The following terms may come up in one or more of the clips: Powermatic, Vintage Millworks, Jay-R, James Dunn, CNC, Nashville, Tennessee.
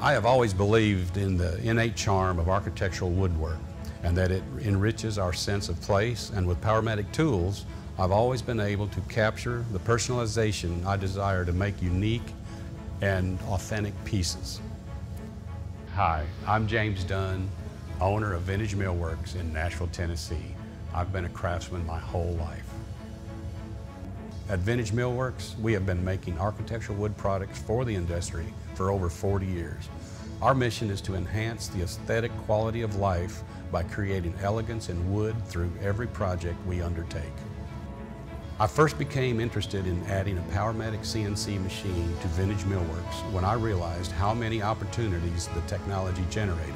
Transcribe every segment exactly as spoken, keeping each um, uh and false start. I have always believed in the innate charm of architectural woodwork and that it enriches our sense of place, and with Powermatic tools, I've always been able to capture the personalization I desire to make unique and authentic pieces. Hi, I'm James Dunn, owner of Vintage Millworks in Nashville, Tennessee. I've been a craftsman my whole life. At Vintage Millworks, we have been making architectural wood products for the industry for over forty years. Our mission is to enhance the aesthetic quality of life by creating elegance in wood through every project we undertake. I first became interested in adding a Powermatic C N C machine to Vintage Millworks when I realized how many opportunities the technology generated.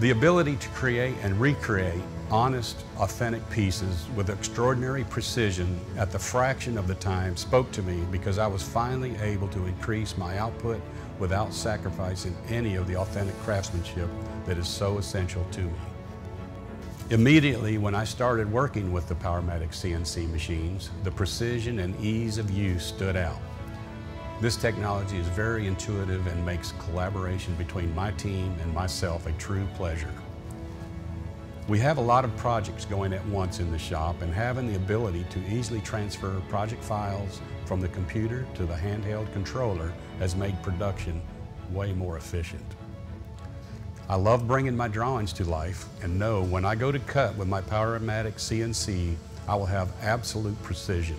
The ability to create and recreate honest, authentic pieces with extraordinary precision at the fraction of the time spoke to me because I was finally able to increase my output without sacrificing any of the authentic craftsmanship that is so essential to me. Immediately when I started working with the Powermatic C N C machines, the precision and ease of use stood out. This technology is very intuitive and makes collaboration between my team and myself a true pleasure. We have a lot of projects going at once in the shop, and having the ability to easily transfer project files from the computer to the handheld controller has made production way more efficient. I love bringing my drawings to life and know when I go to cut with my Powermatic C N C, I will have absolute precision.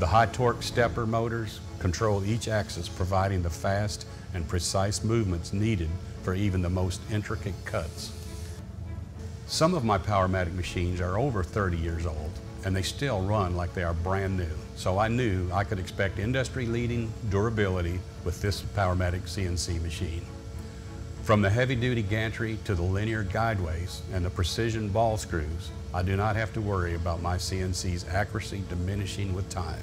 The high torque stepper motors control each axis, providing the fast and precise movements needed for even the most intricate cuts. Some of my Powermatic machines are over thirty years old, and they still run like they are brand new. So I knew I could expect industry-leading durability with this Powermatic C N C machine. From the heavy-duty gantry to the linear guideways and the precision ball screws, I do not have to worry about my C N C's accuracy diminishing with time.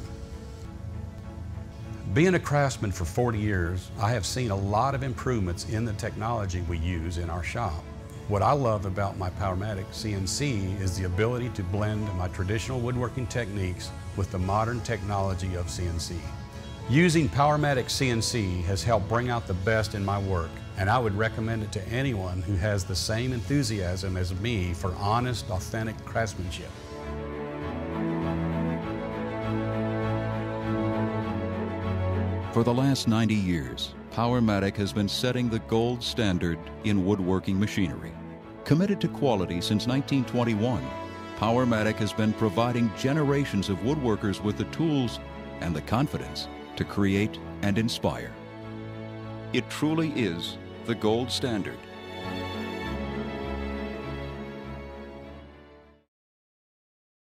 Being a craftsman for forty years, I have seen a lot of improvements in the technology we use in our shop. What I love about my Powermatic C N C is the ability to blend my traditional woodworking techniques with the modern technology of C N C. Using Powermatic C N C has helped bring out the best in my work, and I would recommend it to anyone who has the same enthusiasm as me for honest, authentic craftsmanship. For the last ninety years, Powermatic has been setting the gold standard in woodworking machinery. Committed to quality since nineteen twenty-one, Powermatic has been providing generations of woodworkers with the tools and the confidence to create and inspire. It truly is the gold standard.